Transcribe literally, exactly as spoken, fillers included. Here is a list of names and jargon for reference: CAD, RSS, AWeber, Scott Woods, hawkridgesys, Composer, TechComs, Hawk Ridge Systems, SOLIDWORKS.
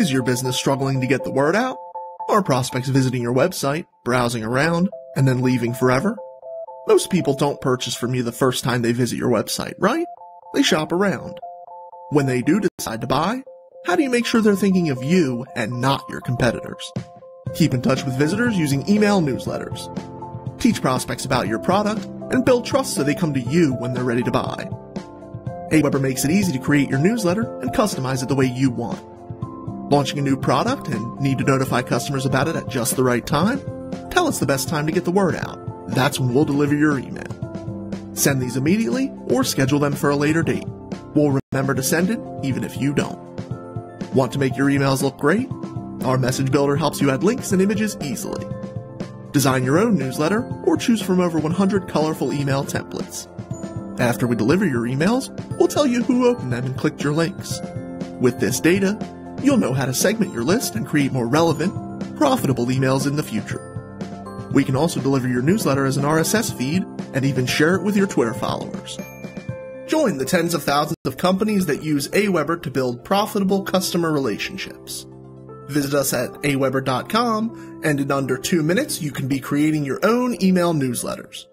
Is your business struggling to get the word out? Are prospects visiting your website, browsing around, and then leaving forever? Most people don't purchase from you the first time they visit your website, right? They shop around. When they do decide to buy, how do you make sure they're thinking of you and not your competitors? Keep in touch with visitors using email newsletters. Teach prospects about your product and build trust so they come to you when they're ready to buy. AWeber makes it easy to create your newsletter and customize it the way you want. Launching a new product and need to notify customers about it at just the right time? Tell us the best time to get the word out. That's when we'll deliver your email. Send these immediately or schedule them for a later date. We'll remember to send it even if you don't. Want to make your emails look great? Our message builder helps you add links and images easily. Design your own newsletter or choose from over one hundred colorful email templates. After we deliver your emails, we'll tell you who opened them and clicked your links. With this data, you'll know how to segment your list and create more relevant, profitable emails in the future. We can also deliver your newsletter as an R S S feed and even share it with your Twitter followers. Join the tens of thousands of companies that use AWeber to build profitable customer relationships. Visit us at aweber dot com, and in under two minutes, you can be creating your own email newsletters.